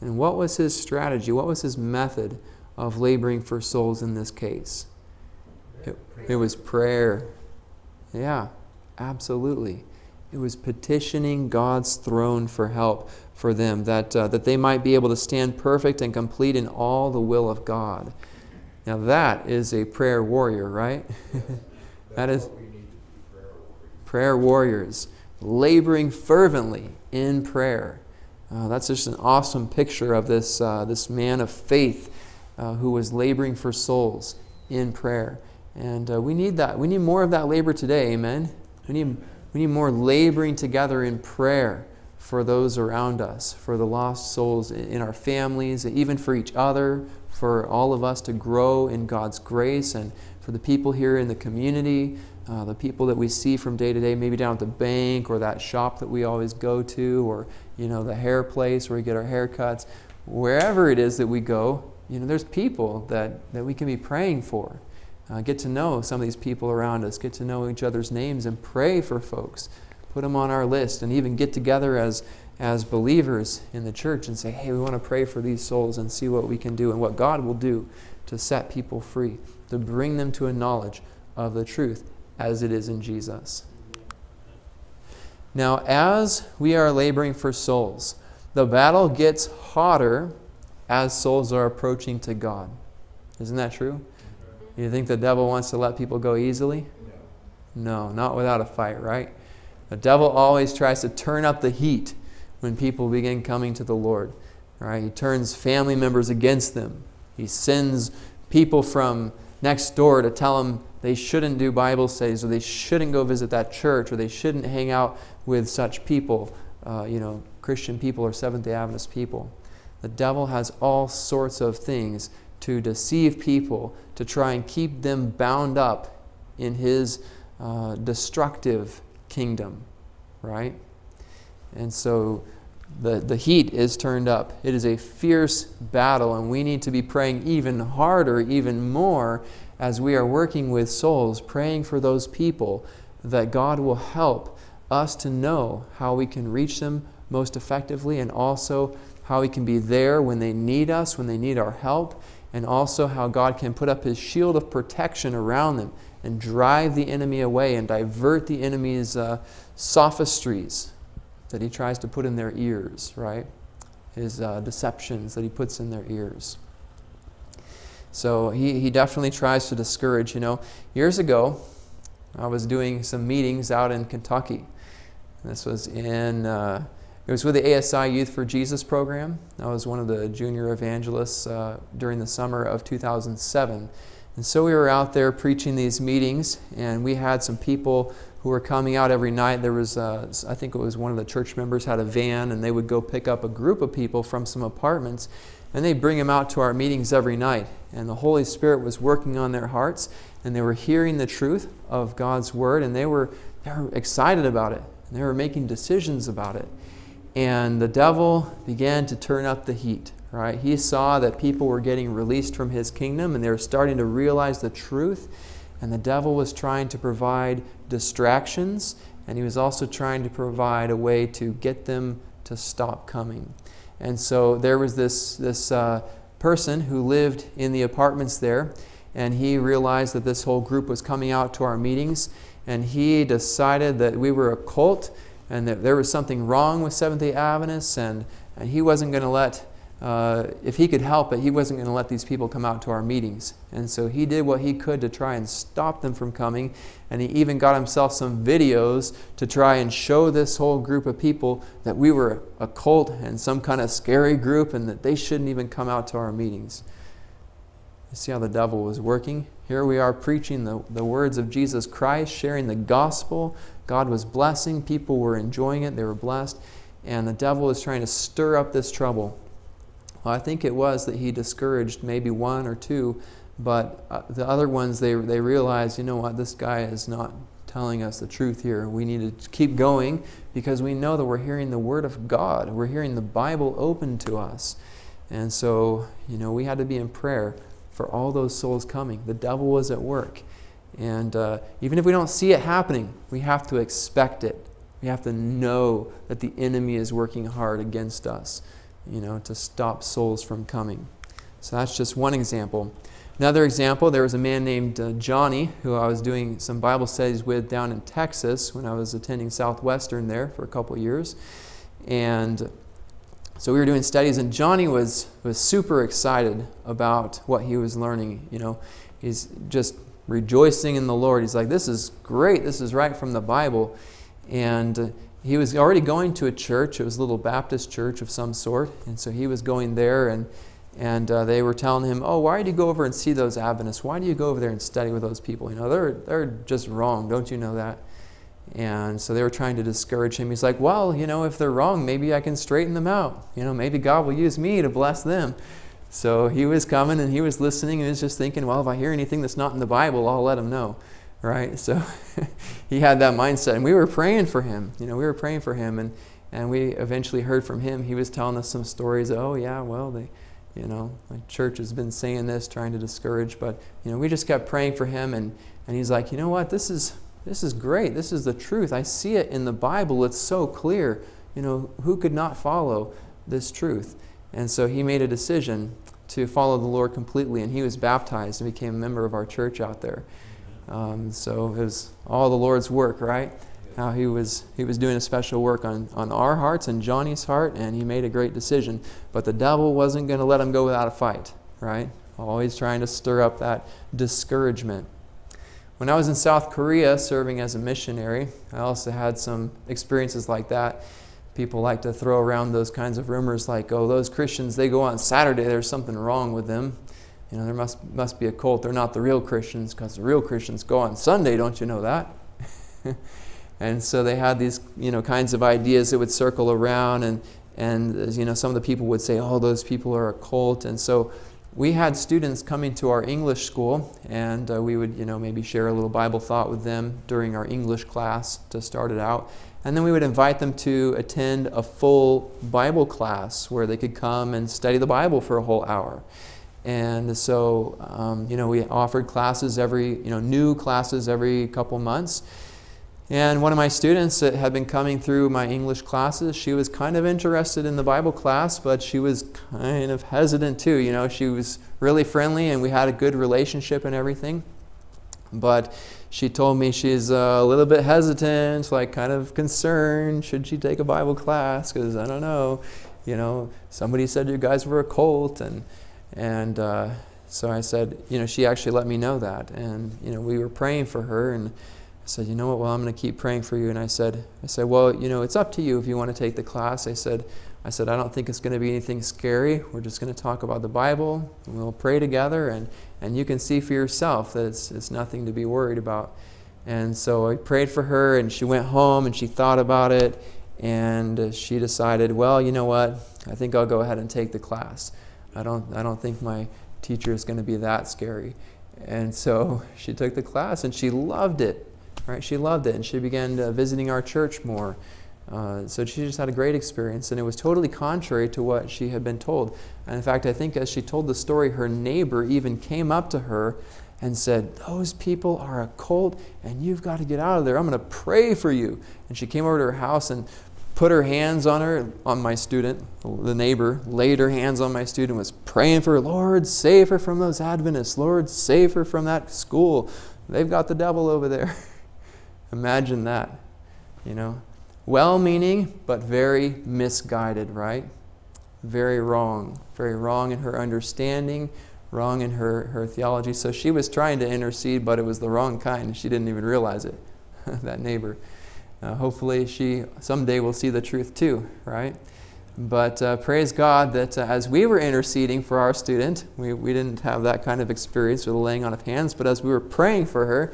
And what was his strategy? What was his method of laboring for souls in this case? It, it was prayer. Yeah, absolutely. It was petitioning God's throne for help for them, that, uh, that they might be able to stand perfect and complete in all the will of God. Now that is a prayer warrior, right? Yes, that is what we need to be, prayer warriors. Prayer warriors, laboring fervently in prayer. Uh, that's just an awesome picture of this, uh, this man of faith uh, who was laboring for souls in prayer. And uh, we need that. We need more of that labor today, amen? We need, we need more laboring together in prayer for those around us, for the lost souls in our families, even for each other, for all of us to grow in God's grace, and for the people here in the community, uh, the people that we see from day to day, maybe down at the bank or that shop that we always go to, or you know, the hair place where we get our haircuts. Wherever it is that we go, you know, there's people that, that we can be praying for. Uh, get to know some of these people around us. Get to know each other's names and pray for folks. Put them on our list, and even get together as, as believers in the church and say, hey, we want to pray for these souls and see what we can do and what God will do to set people free, to bring them to a knowledge of the truth as it is in Jesus. Now, as we are laboring for souls, the battle gets hotter as souls are approaching to God. Isn't that true? You think the devil wants to let people go easily? No. No, not without a fight, right? The devil always tries to turn up the heat when people begin coming to the Lord. Right? He turns family members against them. He sends people from next door to tell them they shouldn't do Bible studies, or they shouldn't go visit that church, or they shouldn't hang out with such people, uh, you know, Christian people or Seventh-day Adventist people. The devil has all sorts of things to deceive people, to try and keep them bound up in his uh, destructive kingdom, right? And so the, the heat is turned up. It is a fierce battle, and we need to be praying even harder, even more, as we are working with souls, praying for those people that God will help us to know how we can reach them most effectively, and also how we can be there when they need us, when they need our help, and also how God can put up His shield of protection around them and drive the enemy away and divert the enemy's uh, sophistries that he tries to put in their ears, right? His uh, deceptions that he puts in their ears. So he, he definitely tries to discourage, you know. Years ago, I was doing some meetings out in Kentucky. This was in... Uh, It was with the A S I Youth for Jesus program. I was one of the junior evangelists uh, during the summer of two thousand seven. And so we were out there preaching these meetings, and we had some people who were coming out every night. There was, uh, I think it was one of the church members had a van, and they would go pick up a group of people from some apartments, and they'd bring them out to our meetings every night. And the Holy Spirit was working on their hearts, and they were hearing the truth of God's Word, and they were, they were excited about it, and they were making decisions about it. And the devil began to turn up the heat, right? He saw that people were getting released from his kingdom, and they were starting to realize the truth. And the devil was trying to provide distractions, and he was also trying to provide a way to get them to stop coming. And so there was this, this uh, person who lived in the apartments there, and he realized that this whole group was coming out to our meetings, and he decided that we were a cult, and that there was something wrong with Seventh-day Adventists, and, and he wasn't going to let, uh, if he could help it, he wasn't going to let these people come out to our meetings. And so he did what he could to try and stop them from coming, and he even got himself some videos to try and show this whole group of people that we were a cult and some kind of scary group, and that they shouldn't even come out to our meetings. You see how the devil was working? Here we are preaching the, the words of Jesus Christ, sharing the gospel. God was blessing. People were enjoying it. They were blessed. And the devil is trying to stir up this trouble. Well, I think it was that he discouraged maybe one or two, but uh, the other ones, they, they realized, you know what, this guy is not telling us the truth here. We need to keep going, because we know that we're hearing the Word of God. We're hearing the Bible open to us. And so, you know, we had to be in prayer for all those souls coming. The devil was at work. And uh, even if we don't see it happening, we have to expect it. We have to know that the enemy is working hard against us, you know, to stop souls from coming. So that's just one example. Another example, there was a man named uh, Johnny, who I was doing some Bible studies with down in Texas when I was attending Southwestern there for a couple years. And so we were doing studies, and Johnny was, was super excited about what he was learning. You know, he's just rejoicing in the Lord. He's like, this is great. This is right from the Bible. And he was already going to a church. It was a little Baptist church of some sort. And so he was going there, and, and uh, they were telling him, oh, why do you go over and see those Adventists? Why do you go over there and study with those people? You know, they're, they're just wrong. Don't you know that? And so they were trying to discourage him. He's like, well, you know, if they're wrong, maybe I can straighten them out. You know, maybe God will use me to bless them. So he was coming and he was listening and he was just thinking, well, if I hear anything that's not in the Bible, I'll let them know. Right? So he had that mindset, and we were praying for him. You know, we were praying for him, and, and we eventually heard from him. He was telling us some stories. Oh, yeah, well, they, you know, my church has been saying this, trying to discourage. But, you know, we just kept praying for him, and, and he's like, you know what? This is, this is great. This is the truth. I see it in the Bible. It's so clear. You know, who could not follow this truth? And so he made a decision to follow the Lord completely, and he was baptized and became a member of our church out there. Um, so it was all the Lord's work, right? How he was he was doing a special work on, on our hearts and Johnny's heart, and he made a great decision. But the devil wasn't going to let him go without a fight, right? Always trying to stir up that discouragement. When I was in South Korea serving as a missionary, I also had some experiences like that. People like to throw around those kinds of rumors like, oh, those Christians, they go on Saturday, there's something wrong with them. You know, there must, must be a cult. They're not the real Christians, because the real Christians go on Sunday, don't you know that? And so they had these, you know, kinds of ideas that would circle around, and, and you know, some of the people would say, oh, those people are a cult. And so we had students coming to our English school, and uh, we would, you know, maybe share a little Bible thought with them during our English class to start it out. And then we would invite them to attend a full Bible class where they could come and study the Bible for a whole hour. And so, um, you know, we offered classes every, you know, new classes every couple months. And one of my students that had been coming through my English classes, she was kind of interested in the Bible class, but she was kind of hesitant too. You know, she was really friendly and we had a good relationship and everything. But she told me she's a little bit hesitant, like kind of concerned, should she take a Bible class? Because I don't know, you know, somebody said you guys were a cult. And And uh, so I said, you know, she actually let me know that. And, you know, we were praying for her. And I said, you know what, well, I'm going to keep praying for you. And I said, I said, well, you know, it's up to you if you want to take the class. I said, I said, I don't think it's going to be anything scary. We're just going to talk about the Bible. And we'll pray together. And, and you can see for yourself that it's, it's nothing to be worried about. And so I prayed for her. And she went home and she thought about it. And she decided, well, you know what, I think I'll go ahead and take the class. I don't, I don't think my teacher is going to be that scary. And so she took the class and she loved it, right? She loved it, and she began uh, visiting our church more. Uh, so she just had a great experience, and it was totally contrary to what she had been told. And in fact, I think as she told the story, her neighbor even came up to her and said, those people are a cult and you've got to get out of there. I'm going to pray for you. And she came over to her house and put her hands on her, on my student, the neighbor, laid her hands on my student, was praying for her, Lord, save her from those Adventists. Lord, save her from that school. They've got the devil over there. Imagine that, you know. Well-meaning, but very misguided, right? Very wrong. Very wrong in her understanding, wrong in her, her theology. So she was trying to intercede, but it was the wrong kind. She didn't even realize it, that neighbor. Uh, hopefully she someday will see the truth too, right? But uh, praise God that uh, as we were interceding for our student, we, we didn't have that kind of experience with the laying on of hands, but as we were praying for her,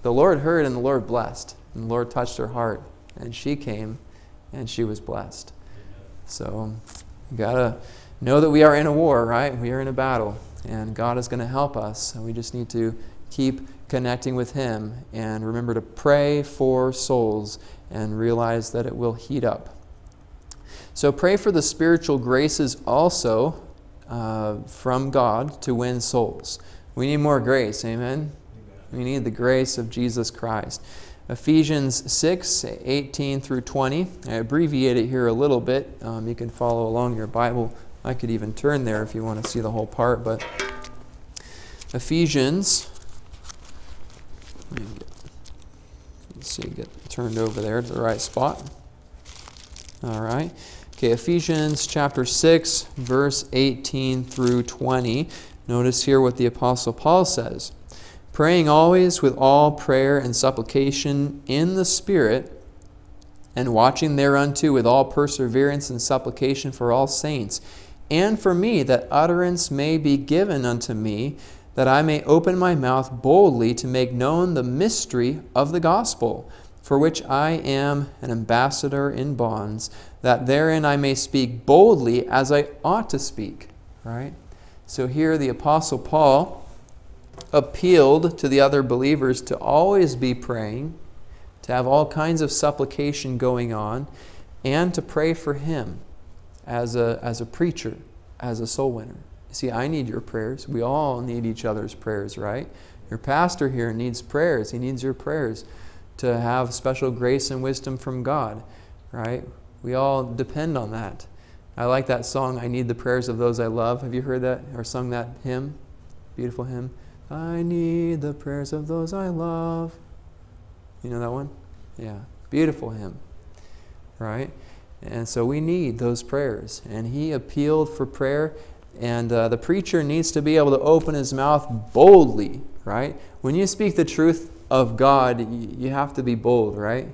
the Lord heard and the Lord blessed. And the Lord touched her heart, and she came, and she was blessed. So you gotta know that we are in a war, right? We are in a battle, and God is going to help us, and we just need to keep connecting with Him and remember to pray for souls and realize that it will heat up. So pray for the spiritual graces also uh, from God to win souls. We need more grace, amen? Amen? We need the grace of Jesus Christ. Ephesians six, eighteen through twenty. I abbreviate it here a little bit. Um, you can follow along your Bible. I could even turn there if you want to see the whole part, but Ephesians, let me get, let's see, get turned over there to the right spot. All right. Okay, Ephesians chapter six, verse eighteen through twenty. Notice here what the Apostle Paul says. Praying always with all prayer and supplication in the Spirit, and watching thereunto with all perseverance and supplication for all saints, and for me, that utterance may be given unto me, that I may open my mouth boldly to make known the mystery of the gospel, for which I am an ambassador in bonds, that therein I may speak boldly as I ought to speak. Right? So here the Apostle Paul appealed to the other believers to always be praying, to have all kinds of supplication going on, and to pray for him as a, as a preacher, as a soul winner. You see, I need your prayers. We all need each other's prayers, right? Your pastor here needs prayers. He needs your prayers to have special grace and wisdom from God, right? We all depend on that. I like that song, I Need the Prayers of Those I Love. Have you heard that or sung that hymn? Beautiful hymn. I need the prayers of those I love. You know that one? Yeah. Beautiful hymn. Right? And so we need those prayers. And he appealed for prayer. And uh, the preacher needs to be able to open his mouth boldly. Right? When you speak the truth of God, you have to be bold. Right?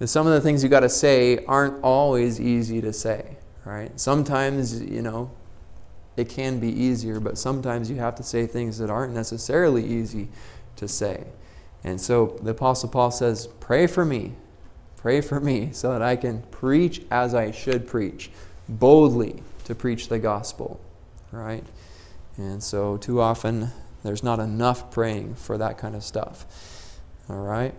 And some of the things you got to say aren't always easy to say. Right? Sometimes, you know, it can be easier, but sometimes you have to say things that aren't necessarily easy to say. And so the Apostle Paul says, pray for me, pray for me, so that I can preach as I should preach, boldly to preach the gospel. Right? And so too often there's not enough praying for that kind of stuff. All right?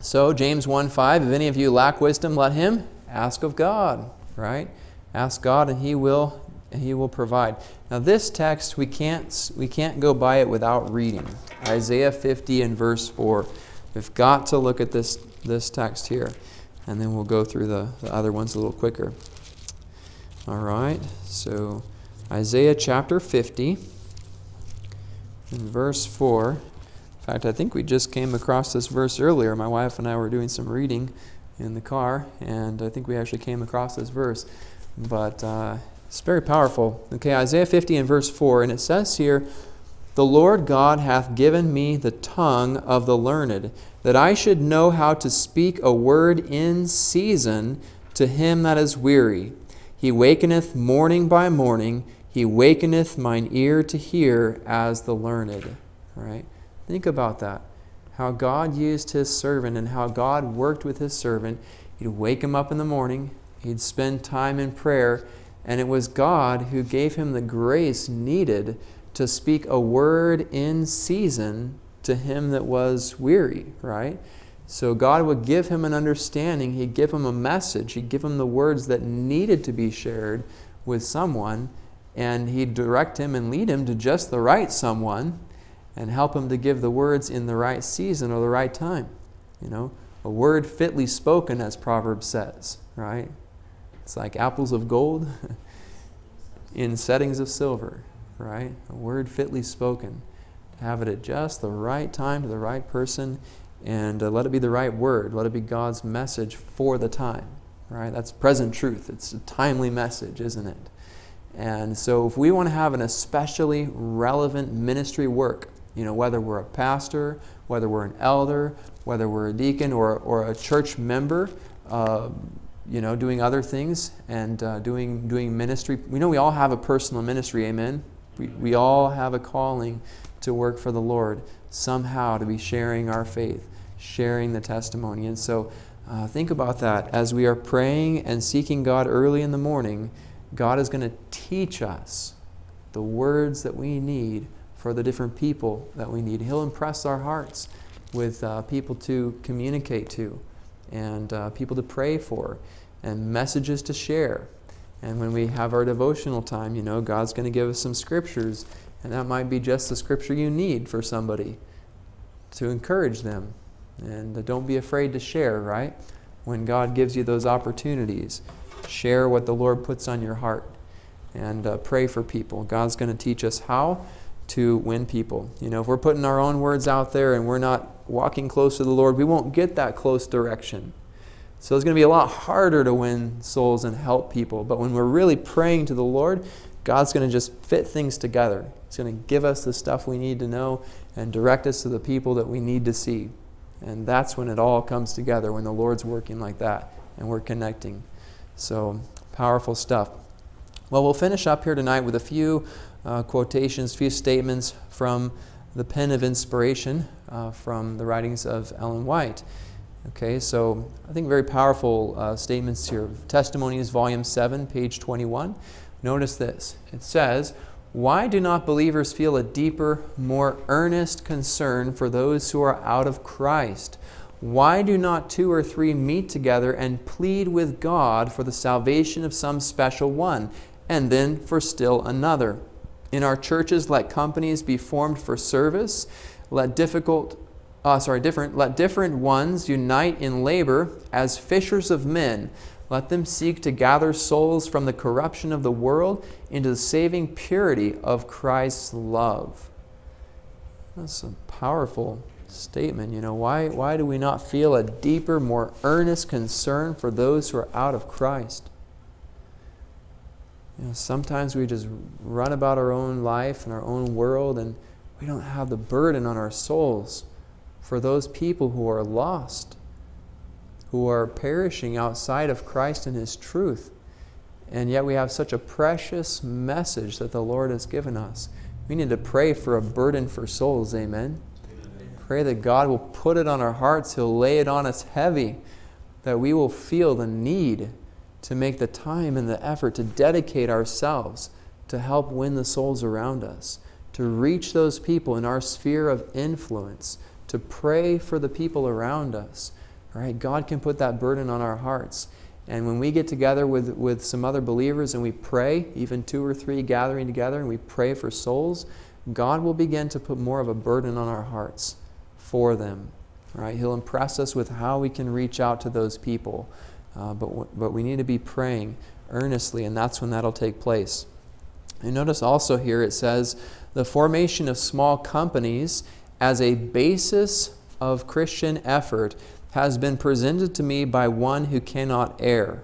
So James one five, if any of you lack wisdom, let him ask of God. Right? Ask God, and He will, and He will provide. Now, this text we can't we can't go by it without reading Isaiah fifty and verse four. We've got to look at this this text here, and then we'll go through the, the other ones a little quicker. All right. So, Isaiah chapter fifty and verse four. In fact, I think we just came across this verse earlier. My wife and I were doing some reading in the car, and I think we actually came across this verse, but uh, it's very powerful. Okay, Isaiah fifty and verse four, and it says here, the Lord God hath given me the tongue of the learned, that I should know how to speak a word in season to him that is weary. He wakeneth morning by morning, he wakeneth mine ear to hear as the learned. All right, think about that. How God used His servant and how God worked with His servant. He'd wake him up in the morning. He'd spend time in prayer. And it was God who gave him the grace needed to speak a word in season to him that was weary, right? So God would give him an understanding. He'd give him a message. He'd give him the words that needed to be shared with someone. And He'd direct him and lead him to just the right someone, and help him to give the words in the right season or the right time. You know, a word fitly spoken, as Proverbs says, right? It's like apples of gold in settings of silver, right? A word fitly spoken. Have it at just the right time to the right person, and uh, let it be the right word. Let it be God's message for the time, right? That's present truth. It's a timely message, isn't it? And so if we want to have an especially relevant ministry work, you know, whether we're a pastor, whether we're an elder, whether we're a deacon or, or a church member, uh, you know, doing other things and uh, doing, doing ministry. We know we all have a personal ministry, amen? We, we all have a calling to work for the Lord somehow, to be sharing our faith, sharing the testimony. And so uh, think about that. As we are praying and seeking God early in the morning, God is going to teach us the words that we need for the different people that we need. He'll impress our hearts with uh, people to communicate to, and uh, people to pray for, and messages to share. And when we have our devotional time, you know, God's going to give us some scriptures, and that might be just the scripture you need for somebody to encourage them. And don't be afraid to share, right? When God gives you those opportunities, share what the Lord puts on your heart, and uh, pray for people. God's going to teach us how to win people. You know, if we're putting our own words out there and we're not walking close to the Lord, we won't get that close direction. So it's going to be a lot harder to win souls and help people. But when we're really praying to the Lord, God's going to just fit things together. He's going to give us the stuff we need to know and direct us to the people that we need to see. And that's when it all comes together, when the Lord's working like that and we're connecting. So, powerful stuff. Well, we'll finish up here tonight with a few uh, quotations, few statements from the pen of inspiration uh, from the writings of Ellen White. Okay, so I think very powerful uh, statements here. Testimonies, Volume seven, page twenty-one. Notice this. It says, "Why do not believers feel a deeper, more earnest concern for those who are out of Christ? Why do not two or three meet together and plead with God for the salvation of some special one, and then for still another? In our churches, let companies be formed for service. Let difficult... Uh, sorry, different. Let different ones unite in labor as fishers of men. Let them seek to gather souls from the corruption of the world into the saving purity of Christ's love." That's a powerful statement. You know, why, why do we not feel a deeper, more earnest concern for those who are out of Christ? You know, sometimes we just run about our own life and our own world, and we don't have the burden on our souls for those people who are lost, who are perishing outside of Christ and His truth. And yet we have such a precious message that the Lord has given us. We need to pray for a burden for souls, amen? Amen. Pray that God will put it on our hearts, He'll lay it on us heavy, that we will feel the need to make the time and the effort to dedicate ourselves to help win the souls around us, to reach those people in our sphere of influence, to pray for the people around us. Right? God can put that burden on our hearts. And when we get together with, with some other believers and we pray, even two or three gathering together, and we pray for souls, God will begin to put more of a burden on our hearts for them. Right? He'll impress us with how we can reach out to those people. Uh, but, but we need to be praying earnestly, and that's when that'll take place. And notice also here it says, the formation of small companies as a basis of Christian effort has been presented to me by one who cannot err.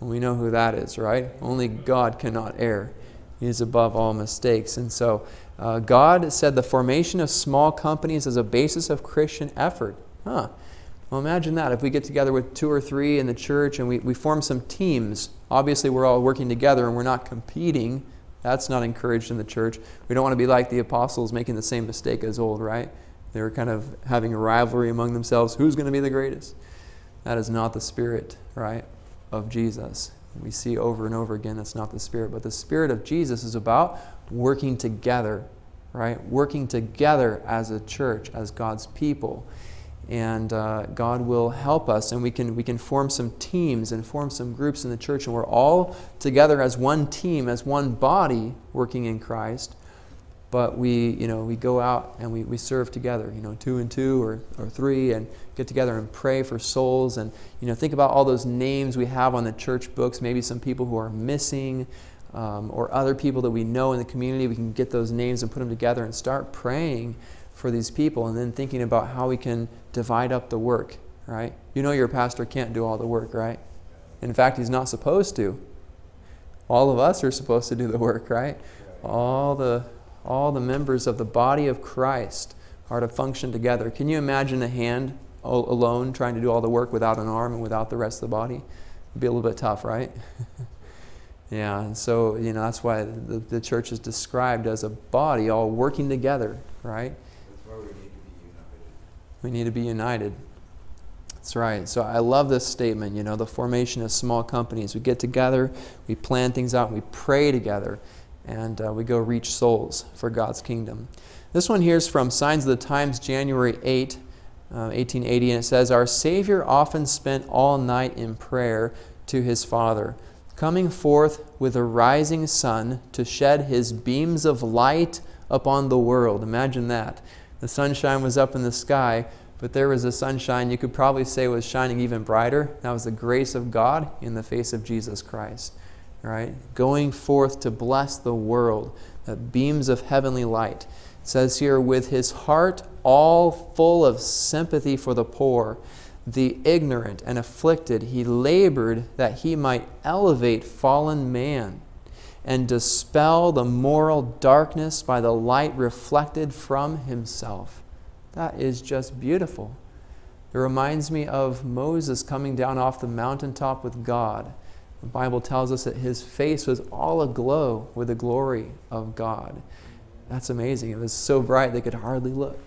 And we know who that is, right? Only God cannot err. He is above all mistakes. And so uh, God said the formation of small companies as a basis of Christian effort. Huh. Well, imagine that. If we get together with two or three in the church and we, we form some teams, obviously we're all working together and we're not competing. That's not encouraged in the church. We don't want to be like the apostles making the same mistake as old, right? They were kind of having a rivalry among themselves. Who's going to be the greatest? That is not the spirit, right, of Jesus. We see over and over again that's not the spirit. But the spirit of Jesus is about working together, right? Working together as a church, as God's people. And uh, God will help us, and we can, we can form some teams and form some groups in the church, and we're all together as one team, as one body working in Christ. But we, you know, we go out and we, we serve together, you know, two and two or, or three, and get together and pray for souls. And, you know, think about all those names we have on the church books, maybe some people who are missing um, or other people that we know in the community. We can get those names and put them together and start praying for these people, and then thinking about how we can divide up the work, right? You know your pastor can't do all the work, right? In fact, he's not supposed to. All of us are supposed to do the work, right? All the, all the members of the body of Christ are to function together. Can you imagine a hand alone trying to do all the work without an arm and without the rest of the body? It'd be a little bit tough, right? Yeah, and so, you know, that's why the, the church is described as a body all working together, right? We need to be united. That's right. So I love this statement, you know, the formation of small companies. We get together, we plan things out, and we pray together, and uh, we go reach souls for God's kingdom. This one here is from Signs of the Times, January eighth, eighteen eighty, and it says, "Our Savior often spent all night in prayer to His Father. coming forth with a rising sun to shed his beams of light upon the world. Imagine that. The sunshine was up in the sky, but there was a sunshine you could probably say was shining even brighter. That was the grace of God in the face of Jesus Christ. Right? Going forth to bless the world, the beams of heavenly light. It says here, with his heart all full of sympathy for the poor, the ignorant and afflicted, he labored that he might elevate fallen man and dispel the moral darkness by the light reflected from himself. That is just beautiful. It reminds me of Moses coming down off the mountaintop with God. The Bible tells us that his face was all aglow with the glory of God. That's amazing. It was so bright they could hardly look.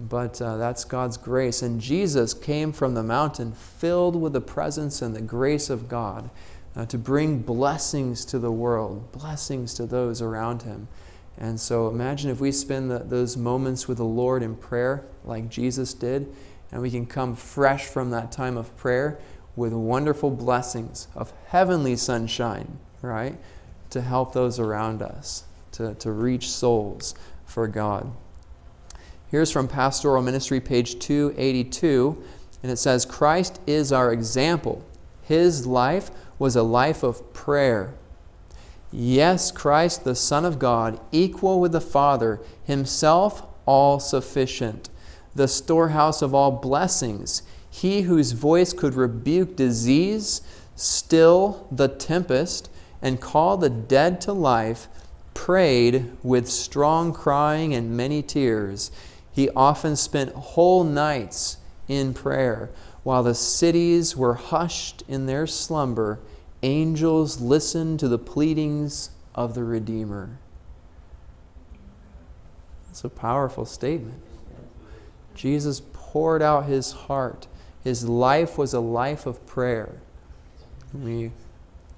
But uh, that's God's grace. And Jesus came from the mountain filled with the presence and the grace of God uh, to bring blessings to the world, blessings to those around him. And so imagine if we spend the, those moments with the Lord in prayer like Jesus did, and we can come fresh from that time of prayer with wonderful blessings of heavenly sunshine, right? To help those around us, to, to reach souls for God. Here's from Pastoral Ministry, page two eighty-two, and it says, Christ is our example. His life was a life of prayer. Yes, Christ, the Son of God, equal with the Father, himself all-sufficient, the storehouse of all blessings, he whose voice could rebuke disease, still the tempest, and call the dead to life, prayed with strong crying and many tears. He often spent whole nights in prayer. While the cities were hushed in their slumber, angels listened to the pleadings of the Redeemer. That's a powerful statement. Jesus poured out his heart. His life was a life of prayer. We,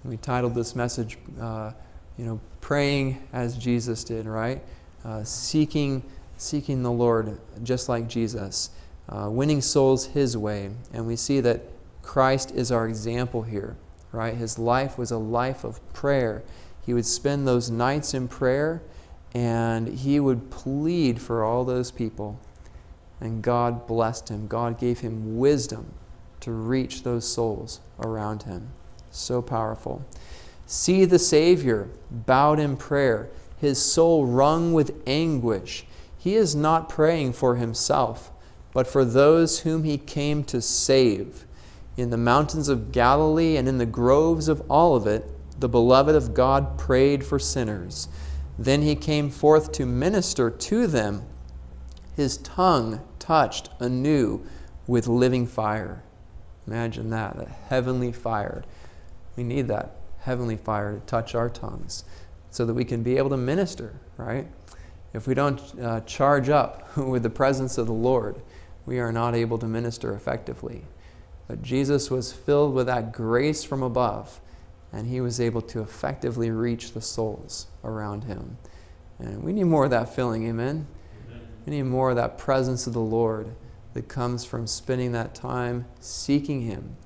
we titled this message, uh, you know, praying as Jesus did, right? Uh, seeking, seeking the Lord just like Jesus. Uh, winning souls his way. And we see that Christ is our example here, right? His life was a life of prayer. He would spend those nights in prayer, and he would plead for all those people. And God blessed him. God gave him wisdom to reach those souls around him. So powerful. See the Savior bowed in prayer, his soul wrung with anguish. He is not praying for himself, but for those whom he came to save. In the mountains of Galilee and in the groves of Olivet, the beloved of God prayed for sinners. Then he came forth to minister to them, his tongue touched anew with living fire. Imagine that, a heavenly fire. We need that heavenly fire to touch our tongues so that we can be able to minister, right? If we don't uh, charge up with the presence of the Lord, we are not able to minister effectively. But Jesus was filled with that grace from above, and he was able to effectively reach the souls around him. And we need more of that filling, amen? We need more of that presence of the Lord that comes from spending that time seeking him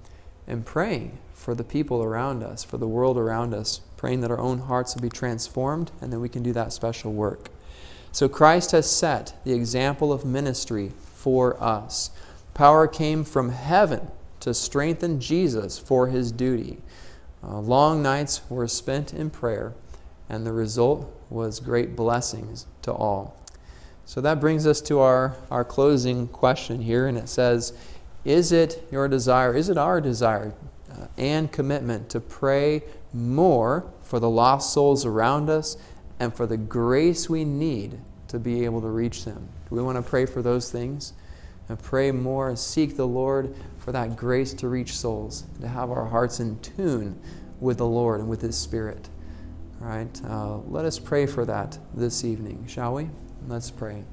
and praying for the people around us, for the world around us, praying that our own hearts will be transformed and that we can do that special work. So Christ has set the example of ministry for us. Power came from heaven to strengthen Jesus for his duty. Uh, long nights were spent in prayer, and the result was great blessings to all. So that brings us to our, our closing question here, and it says, is it your desire, is it our desire uh, and commitment to pray more for the lost souls around us and for the grace we need to be able to reach them? Do we want to pray for those things? And pray more and seek the Lord for that grace to reach souls, to have our hearts in tune with the Lord and with his Spirit. All right, uh, let us pray for that this evening, shall we? Let's pray.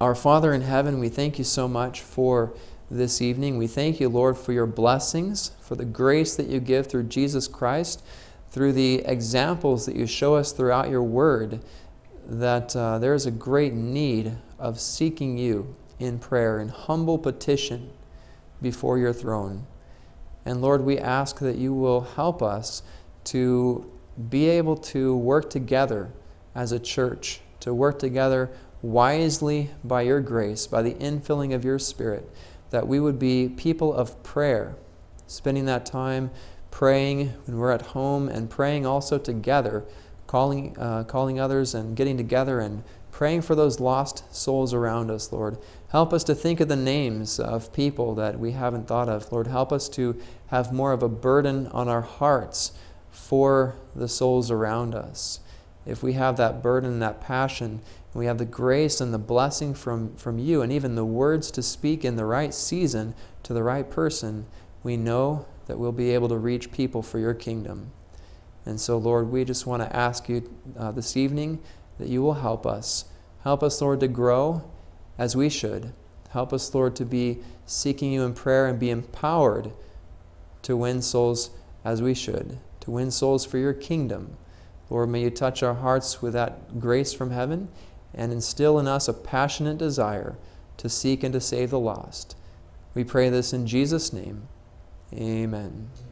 Our Father in heaven, we thank you so much for this evening. We thank you, Lord, for your blessings, for the grace that you give through Jesus Christ, through the examples that you show us throughout your word, that uh, there is a great need of seeking you in prayer, in humble petition before your throne. And Lord, we ask that you will help us to be able to work together as a church, to work together wisely by your grace, by the infilling of your Spirit, that we would be people of prayer, spending that time praying when we're at home and praying also together, calling, uh, calling others and getting together and praying for those lost souls around us, Lord. Help us to think of the names of people that we haven't thought of. Lord, help us to have more of a burden on our hearts for the souls around us. If we have that burden, that passion, we have the grace and the blessing from, from you, and even the words to speak in the right season to the right person, we know that we'll be able to reach people for your kingdom. And so, Lord, we just want to ask you uh, this evening that you will help us. Help us, Lord, to grow as we should. Help us, Lord, to be seeking you in prayer and be empowered to win souls as we should, to win souls for your kingdom. Lord, may you touch our hearts with that grace from heaven and instill in us a passionate desire to seek and to save the lost. We pray this in Jesus' name. Amen.